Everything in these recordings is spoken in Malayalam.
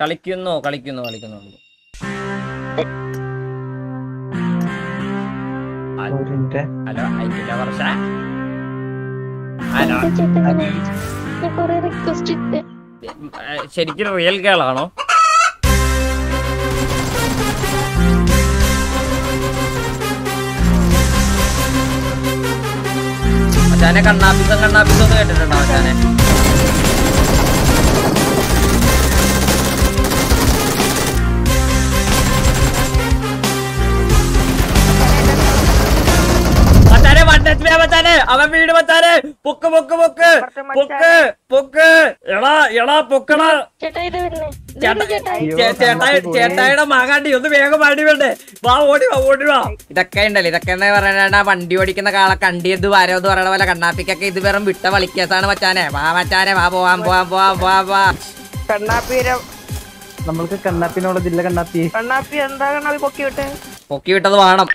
കളിക്കുന്നു കളിക്കുന്നു കളിക്കുന്നു ഹലോ അയക്കില്ല വർഷ ശരിക്കും റിയൽ ഗേൾ ആണോ? അച്ഛനെ കണ്ണാപ്പിസം കണ്ണാപ്പിസം ഒന്ന് കേട്ടിട്ടുണ്ടോ? അച്ഛനെ അവൻ വീട് വെച്ചാല് പൊക്ക് പൊക്ക് പൊക്ക് പൊക്ക് പൊക്ക് എടാ എടാ പൊക്കണ ചേട്ടായുടെ മാകാണ്ടി ഒന്ന് വേഗം വണ്ടി വേണ്ടേ? വാ ഓടി വാ ഓടി വാ. ഇതൊക്കെ ഉണ്ടല്ലോ, ഇതൊക്കെ എന്താ പറയണ വണ്ടി ഓടിക്കുന്ന കാളെ കണ്ടിയത് വരവ് പറയണ പോലെ കണ്ണാപ്പിക്കൊക്കെ ഇത് വെറും വിട്ട വളിക്കാസാണ് മച്ചാനെ. വാ മച്ചാനെ വാ പോവാൻ പോവാൻ പോവാൻ പോവാ വാ. കണ്ണാപ്പിരം നമ്മൾക്ക് കണ്ണാപ്പിനോളതില്ല. കണ്ണാപ്പി കണ്ണാപ്പി എന്താ കണ്ണാപ്പി പൊക്കി വിട്ടേ? പൊക്കി വിട്ടത് വേണം.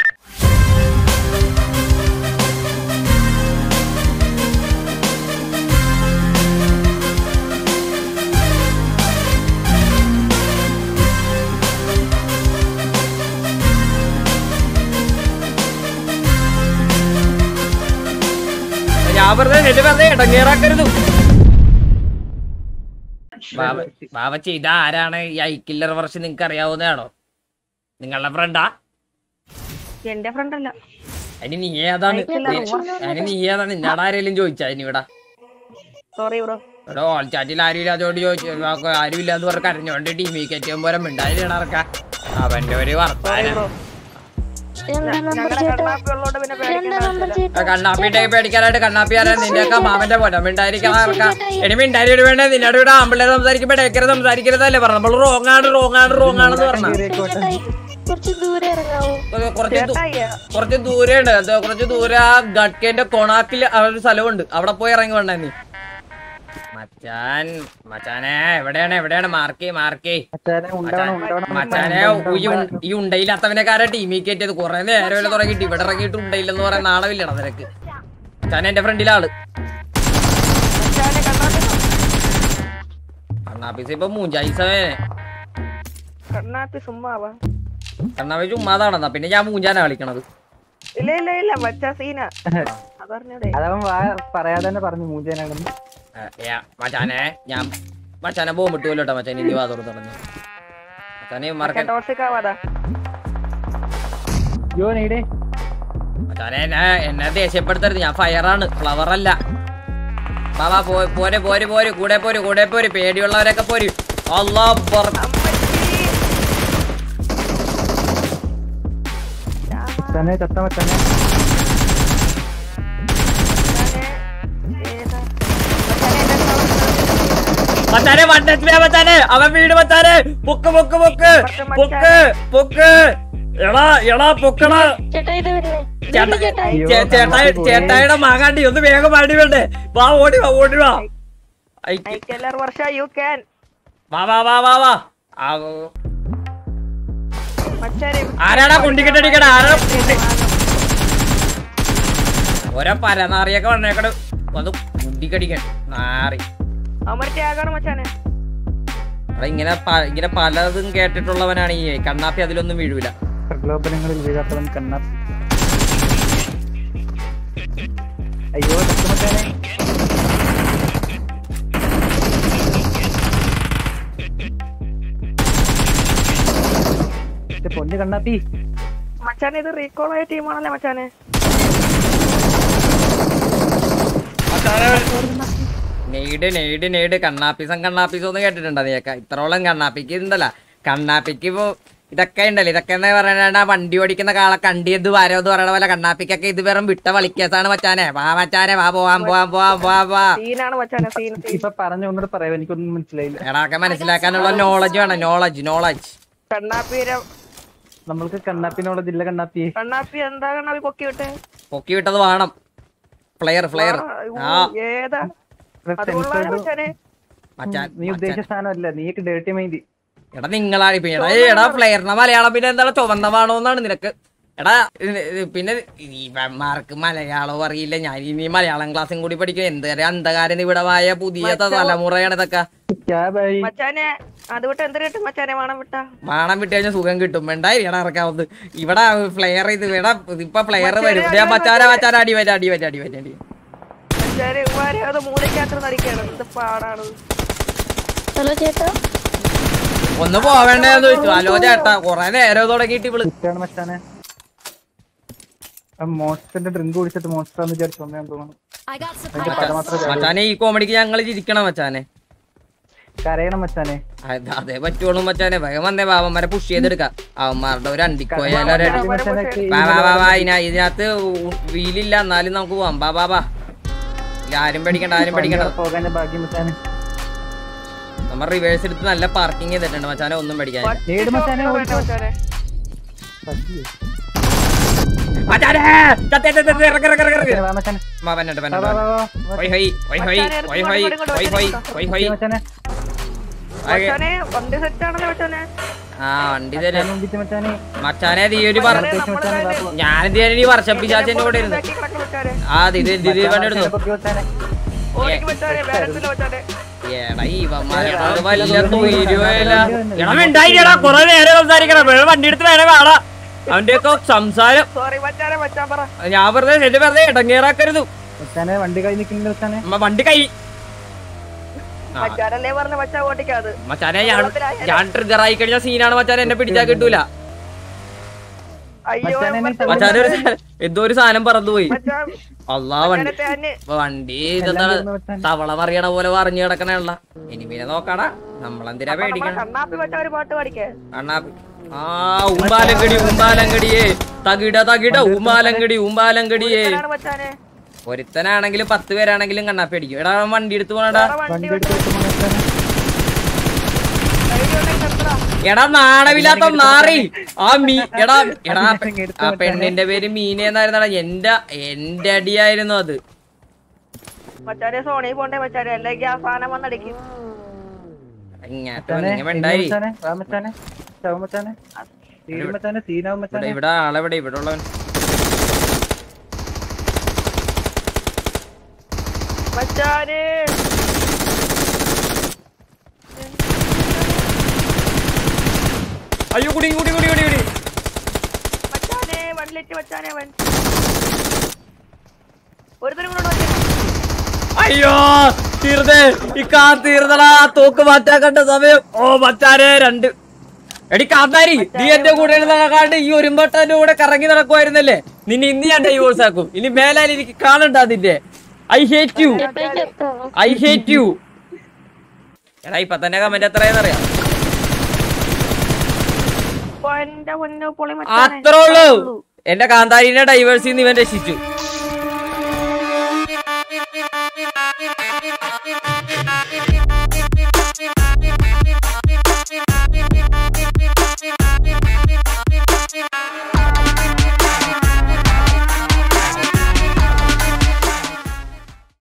ബാബച്ചി ഇതാരാണ്? ഈ ഐ കില്ലർ വർഷ നിങ്ങക്ക് അറിയാവുന്നതാണോ? നിങ്ങളുടെ ഫ്രണ്ടാ? എന്റെ ഫ്രണ്ടല്ല. അതിന് നീ ഏതാണ്? അതിന് നീ ഏതാണ്? നിന്നോട് ആരെങ്കിലും ചോദിച്ചാ? അതിനിവിടെ ഓൾ ചാറ്റിൽ ആരും ഇല്ലാത്തോട് ചോദിച്ചു. ആരും ഇല്ലാന്ന് പറഞ്ഞ കരഞ്ഞോണ്ട് ടീമിൽ കയറ്റാൻ പോലെ മിണ്ടാതിരണക്ക അവന്റെ ഒരു വർത്താനം. കണ്ണാപ്പിന്റെ പേടിക്കാനായിട്ട് കണ്ണാപ്പി ആരാ? നിന്റെയൊക്കെ മാമന്റെ പോലെ മിണ്ടായിരിക്കാൻ ഇനിമിണ്ടായിട്ട് വേണ്ട. നിന്നോട് ഇവിടെ ആമ്പിള്ളേർ സംസാരിക്കുമ്പോ ഇടയ്ക്കരുത് സംസാരിക്കരുതല്ലേ പറഞ്ഞു. നമ്മള് റോങ്ങാണ് റോങ്ങാണ് റോങ്ങാണെന്ന് പറഞ്ഞു. കുറച്ച് ദൂരെ ഉണ്ട്, കുറച്ച് ദൂരെ ആ ഗഡ്കേന്റെ കൊണാക്കിൽ ഒരു സ്ഥലമുണ്ട്. അവിടെ പോയി ഇറങ്ങി വേണ്ട നീ മച്ചാൻ. മച്ചാനെ എവിടെയാണ് എവിടെയാണ്? മാർക്കേ മാർക്കേ മച്ചാനെ. ഈ ഉണ്ടയില്ലാത്തവനെക്കാരെ ടീമിൽ കയറ്റിയത്. കുറെ നേരം തുടങ്ങിയിട്ട് ഇവിടെ ഇറങ്ങിയിട്ട് ഉണ്ടയില്ലെന്ന് പറയാൻ നാണമില്ലടാ നിനക്ക്. മച്ചാനെ എന്റെ ഫ്രണ്ടിലാള് കണ്ണാപ്പിസ് ഇപ്പൊ മൂഞ്ചായിസവനെ. കണ്ണാപ്പി ചുമ്മാതാണെന്നാ പിന്നെ ഞാൻ മൂഞ്ചാനാ കളിക്കണത്. ഇല്ല ഇല്ല ഇല്ല മച്ചാ സീന അതവൻ പറയാതെ തന്നെ പറഞ്ഞു മൂഞ്ചാനാണെന്ന്. മച്ചാനെ ഞാൻ മച്ചാനെ ബോംബിട്ട് കൊല്ലോട്ടെ മച്ചാൻ. എനിക്ക് വാതോട് തുടങ്ങി മച്ചാനെ എന്നെ ദേഷ്യപ്പെടുത്തരുത്. ഞാൻ ഫയറാണ് ഫ്ലവർ അല്ല. ബാബാ പോരെ പോര് പോര് കൂടെ പോര് കൂടെ പോര്. പേടിയുള്ളവരൊക്കെ പോര്. അല്ലാഹു അക്ബർ. മച്ചാനെ ചത്ത മച്ചാനെ മച്ചാനെ വണ്ടത്തിലാ മച്ചാനെ. അവൻ വീട് മച്ചാനെ. പൊക്ക് പൊക്ക് പൊക്ക് പൊക്ക് പൊക്ക് എടാ എടാ പൊക്കണ ചേട്ടായുടെ മാകാണ്ടി ഒന്ന് വേഗം പാടി വേണ്ടേ? വാ ഓടി വാ ഓടി വാ. വാ വാ വാ വാ. ആരാടാ കുണ്ടിക്കിട്ടടിക്കട? ആരാ ഓരോ പരനാറിയൊക്കെ വന്നേക്കട ഒന്ന് കുണ്ടിക്കടിക്കണ്ട നാറി. ഇങ്ങനെ ഇങ്ങനെ പലതും കേട്ടിട്ടുള്ളവനാണ് ഈ കണ്ണാപ്പി. അതിലൊന്നും വീഴൂല. പ്രലോഭനങ്ങളിൽ വീഴാത്തവൻ കണ്ണാപ്പി. അയ്യോ പൊന്നു കണ്ണാപ്പി. മച്ചാനെ ഇത് റീകോൾ ആയ ടീമാണല്ലേ മച്ചാനെ? നെയ്ഡ് നെയ്ഡ് നെയ്ഡ് കണ്ണാപ്പിസം കണ്ണാപ്പിസം ഒന്നും കേട്ടിട്ടുണ്ടോ നീയൊക്കെ? ഇത്രോളം കണ്ണാപ്പിക്ക് ഇതല്ല കണ്ണാപ്പിക്ക് ഇപ്പൊ ഇതൊക്കെ ഉണ്ടല്ലോ. ഇതൊക്കെ എന്താ പറയണ വണ്ടി ഓടിക്കുന്ന കാളെ കണ്ടിയത് വരവ് പറയണ പോലെ കണ്ണാപ്പിക്കൊക്കെ ഇത് വെറും വിട്ട വളിക്കാസാണ് മച്ചാനെ. വാ മച്ചാനെ വാ പോവാൻ പോവാൻ പോവാൻ പോവാ. എടാക്കെ മനസ്സിലാക്കാനുള്ള നോളജ് വേണം. നോളജ് നോളജ് നമ്മൾക്ക് കണ്ണാപ്പിനോളജ് ഇല്ല. കണ്ണാപ്പി കണ്ണാപ്പി എന്താ കണ്ണാപ്പി പൊക്കി വിട്ടേ? പൊക്കി വിട്ടത് വേണം. ഫ്ലെയർ ഫ്ലെയർ നിങ്ങളാ ഫ്ലെയറിന്റെ മലയാളം പിന്നെ എന്താ ചുവന്നവാണോന്നാണ് നിനക്ക്? എടാ പിന്നെ മാർക്ക് മലയാളം അറിയില്ല. ഞാൻ ഇനി മലയാളം ക്ലാസ്സും കൂടി പഠിക്കും. എന്തൊരു അന്ധകാരനിവിടമായ പുതിയ തലമുറയാണ് ഇതൊക്കെ. അതുകൊണ്ട് എന്ത് കിട്ടും മച്ചാനെ? വാണം വിട്ടാ? വാണം വിട്ട് കഴിഞ്ഞാൽ സുഖം കിട്ടും. വേണ്ടായിരിക്കണം ഇറക്കാവുന്നത്. ഇവിടെ ഫ്ലെയർ ചെയ്ത് ഇവിടെ ഇപ്പൊ ഫ്ലെയർ വരും. മച്ചാനെ മച്ചാനെ അടി വരും, അടി വരും, അടി വരും, അടി. മച്ചാനെ അത് മൂലയ്ക്കാത്ര നടിക്കണം. എന്ത് പാടാണ് ചേട്ടാ? ഒന്ന് പോവേണ്ടെന്ന് ചോദിച്ചു. ഹലോ ചേട്ടാ, കൊറേ നേരം തുടങ്ങിയിട്ട് ഇവള് മച്ചാനെ ഡ്രിങ്ക് കുടിച്ചിട്ട് മോൺസ്റ്ററാന്ന് വിചാരിച്ചു. മച്ചാനെ ഈ കോമഡിക്ക് ഞങ്ങൾ ചിരിക്കണം മച്ചാനെ, കരയണം മച്ചാനെ. അതേ പറ്റുള്ളൂ മച്ചാനെ. വന്നേ ബാബന്മാരെ പുഷ് ചെയ്തെടുക്കാം. അവന്മാരുടെ ഒരു അണ്ടിക്കോയാലും ഇതിനകത്ത് വീലില്ല, എന്നാലും നമുക്ക് പോവാം. ബാ ബാ ബാ, ആരും പേടിക്കണ്ട, ആരും പേടിക്കണ്ട. നമ്മൾ റിവേഴ്സ് എടുത്ത് നല്ല പാർക്കിംഗ് ചെയ്തിട്ടുണ്ട് മച്ചാനെ, ഒന്നും പേടിക്കാൻ. മച്ചാനെ തീയൊരു ഞാനെന്ത് ചെയ്യാൻ വർഷപ്പിച്ചാച്ചെന്റെ കൂടെ ഇരുന്നു. ആ കണ്ടിരുന്നു കൊറേ നേരം സംസാരിക്കണം. വണ്ടി എടുത്ത് വേണേ വേടാ അവന്റെ ഒക്കെ സംസാരം. ഞാൻ വെറുതെ എന്റെ വെറുതെ ഇടങ്ങേറാക്കരുത്. വണ്ടി കൈ മച്ചാനെ ഞാൻ ട്രിഗർ ആയി കഴിഞ്ഞ സീനാണ് മച്ചാനെ. എന്നെ പിടിച്ചാ കിട്ടൂല മച്ചാനെ. എന്തോ ഒരു സാധനം പറന്നുപോയി. അള്ളാ വണ്ടി ഇതെന്താണ് തവള മറിയണ പോലെ പറഞ്ഞു കിടക്കണുള്ള. ഇനി പിന്നെ നോക്കടാ, നമ്മളെന്തിനാ പേടിക്കണം. കണ്ണാപ്പി ഉമ്പാലങ്കടി ഉമ്പാലങ്കടിയെ തകിട തകിട ഉമ്പാലങ്കടി ഉമ്പാലങ്കടിയെ. ഒരുത്തനാണെങ്കിലും 10 പേരാണെങ്കിലും കണ്ണാപ്പി അടിക്കും. എടാ വണ്ടി എടുത്തു പോണടാ. എടാ നാണമില്ലാത്ത നാറി. എടാ ആ പെണ്ണിന്റെ പേര് മീനെന്നായിരുന്നടാ. എന്റെ അടിയായിരുന്നു അത്. സോണി പോണ്ടേ മച്ചാനെ, അല്ലെങ്കിൽ ആ സാധനം വന്നടിക്കും. ഇവിടെ ആളെവിടെ? ഇവിടെ ഉള്ളവൻ അയ്യോ കുടി കുടി കുടി കുടി കുടി അയ്യോ തീർന്നേ ഈ കാർ തീർന്നടാ. തോക്ക് മാറ്റാൻ കണ്ട സമയം. ഓ മച്ചാനെ 2 എടി കാന്താരി, നീ എന്റെ കൂടെ നടക്കാണ്ട് ഈ ഒരുമ്പട്ടന്റെ കൂടെ കറങ്ങി നടക്കുവായിരുന്നല്ലേ. നിന്നെ ഇന്ന് ഞാൻ ഡൈവോഴ്സ് ആക്കും. ഇനി മേലാൽ എനിക്ക് കാണണ്ട അതിന്റെ. I hate you, I hate you. എടാ ഇപ്പൊ തന്നെ കമന്റ് എത്രയെന്നറിയാം. അത്രേ ഉള്ളൂ. എന്റെ കാന്താരിനെ ഡൈവേഴ്സിൽ നിന്ന് ഇവൻ രക്ഷിച്ചു.